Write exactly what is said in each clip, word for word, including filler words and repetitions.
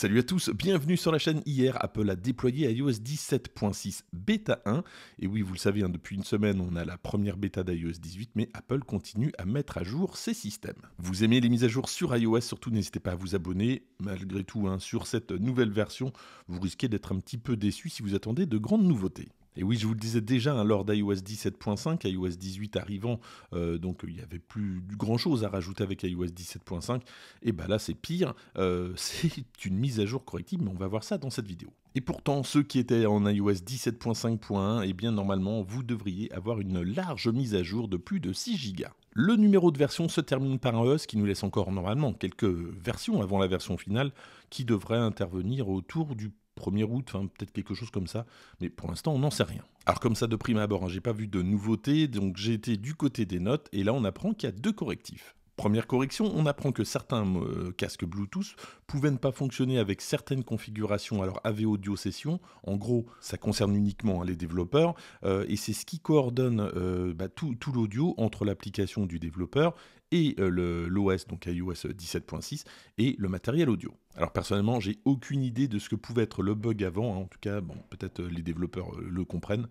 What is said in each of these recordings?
Salut à tous, bienvenue sur la chaîne. Hier, Apple a déployé iOS dix-sept point six bêta un. Et oui, vous le savez, hein, depuis une semaine, on a la première bêta d'iOS dix-huit, mais Apple continue à mettre à jour ses systèmes. Vous aimez les mises à jour sur iOS, surtout n'hésitez pas à vous abonner. Malgré tout, hein, sur cette nouvelle version, vous risquez d'être un petit peu déçu si vous attendez de grandes nouveautés. Et oui, je vous le disais déjà, hein, lors d'iOS dix-sept point cinq, iOS dix-huit arrivant, euh, donc il n'y avait plus grand-chose à rajouter avec iOS dix-sept point cinq, et bien là c'est pire, euh, c'est une mise à jour corrective, mais on va voir ça dans cette vidéo. Et pourtant, ceux qui étaient en iOS dix-sept point cinq point un, et bien normalement, vous devriez avoir une large mise à jour de plus de six gigas. Le numéro de version se termine par un E, ce qui nous laisse encore normalement quelques versions avant la version finale, qui devrait intervenir autour du premier août, enfin, peut-être quelque chose comme ça, mais pour l'instant on n'en sait rien. Alors comme ça de prime abord, hein, j'ai pas vu de nouveautés, donc j'ai été du côté des notes, et là on apprend qu'il y a deux correctifs. Première correction, on apprend que certains euh, casques Bluetooth pouvaient ne pas fonctionner avec certaines configurations, alors A V Audio Session, en gros ça concerne uniquement hein, les développeurs, euh, et c'est ce qui coordonne euh, bah, tout, tout l'audio entre l'application du développeur et euh, l'O S, donc iOS dix-sept point six, et le matériel audio. Alors personnellement, j'ai aucune idée de ce que pouvait être le bug avant, hein. En tout cas, bon, peut-être les développeurs le comprennent.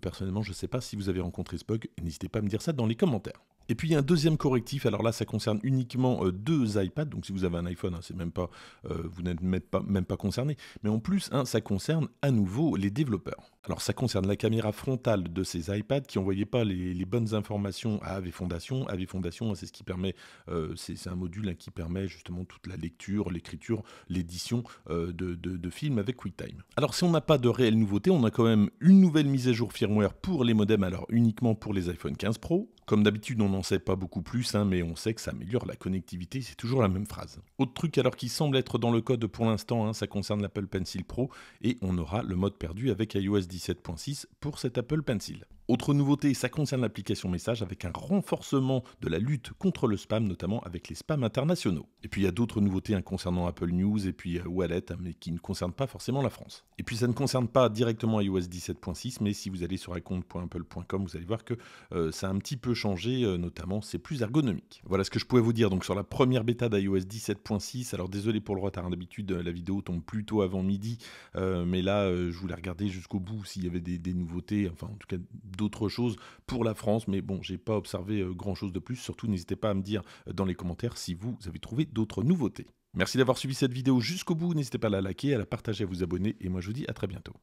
Personnellement, je ne sais pas si vous avez rencontré ce bug, n'hésitez pas à me dire ça dans les commentaires. Et puis il y a un deuxième correctif, alors là ça concerne uniquement euh, deux iPads, donc si vous avez un iPhone, hein, c'est même pas, euh, vous n'êtes même pas, même pas concerné, mais en plus hein, ça concerne à nouveau les développeurs. Alors ça concerne la caméra frontale de ces iPads qui n'envoyaient pas les, les bonnes informations à A V Fondation. A V Fondation, hein, c'est ce qui permet, euh, c'est un module hein, qui permet justement toute la lecture, l'écriture, l'édition euh, de, de, de films avec QuickTime. Alors si on n'a pas de réelle nouveauté, on a quand même une nouvelle mise à jour firmware pour les modems, alors uniquement pour les iPhone quinze Pro. Comme d'habitude, on n'en sait pas beaucoup plus, hein, mais on sait que ça améliore la connectivité, c'est toujours la même phrase. Autre truc alors qui semble être dans le code pour l'instant, hein, ça concerne l'Apple Pencil Pro, et on aura le mode perdu avec iOS dix-sept point six pour cet Apple Pencil. Autre nouveauté, ça concerne l'application Message avec un renforcement de la lutte contre le spam, notamment avec les spams internationaux. Et puis il y a d'autres nouveautés hein, concernant Apple News et puis euh, Wallet, hein, mais qui ne concernent pas forcément la France. Et puis ça ne concerne pas directement iOS dix-sept point six, mais si vous allez sur icon point apple point com, vous allez voir que euh, ça a un petit peu changé, euh, notamment c'est plus ergonomique. Voilà ce que je pouvais vous dire donc sur la première bêta d'iOS dix-sept point six. Alors désolé pour le retard, d'habitude la vidéo tombe plutôt avant midi, euh, mais là euh, je voulais regarder jusqu'au bout s'il y avait des, des nouveautés, enfin en tout cas d'autres choses pour la France, mais bon, j'ai pas observé grand chose de plus. Surtout, n'hésitez pas à me dire dans les commentaires si vous avez trouvé d'autres nouveautés. Merci d'avoir suivi cette vidéo jusqu'au bout, n'hésitez pas à la liker, à la partager, à vous abonner, et moi je vous dis à très bientôt.